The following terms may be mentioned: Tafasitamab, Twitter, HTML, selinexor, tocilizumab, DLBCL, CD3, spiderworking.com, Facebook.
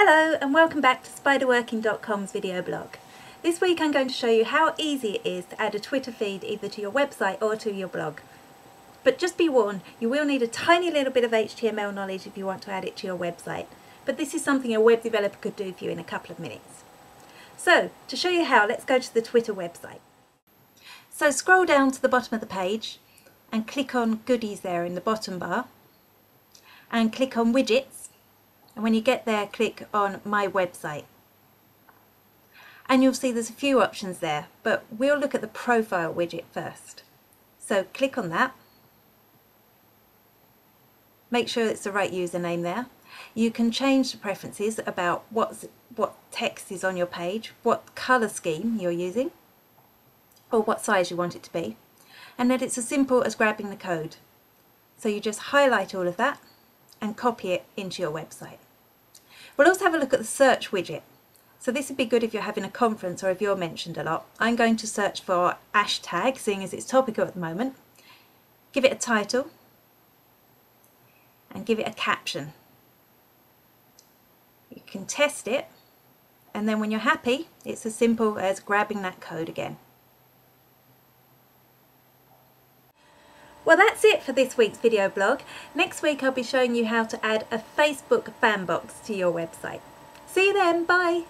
Hello and welcome back to spiderworking.com's video blog. This week I'm going to show you how easy it is to add a Twitter feed either to your website or to your blog. But just be warned, you will need a tiny little bit of HTML knowledge if you want to add it to your website. But this is something a web developer could do for you in a couple of minutes. So, to show you how, let's go to the Twitter website. So scroll down to the bottom of the page and click on Goodies there in the bottom bar and click on Widgets, and when you get there click on My Website. And you'll see there's a few options there, but we'll look at the profile widget first. So click on that. Make sure it's the right username there. You can change the preferences about what text is on your page, what colour scheme you're using, or what size you want it to be, and that it's as simple as grabbing the code. So you just highlight all of that and copy it into your website. We'll also have a look at the search widget. So this would be good if you're having a conference or if you're mentioned a lot. I'm going to search for hashtag, seeing as it's topical at the moment. Give it a title and give it a caption. You can test it, and then when you're happy, it's as simple as grabbing that code again. Well, that's it for this week's video blog. Next week I'll be showing you how to add a Facebook fan box to your website. See you then, bye!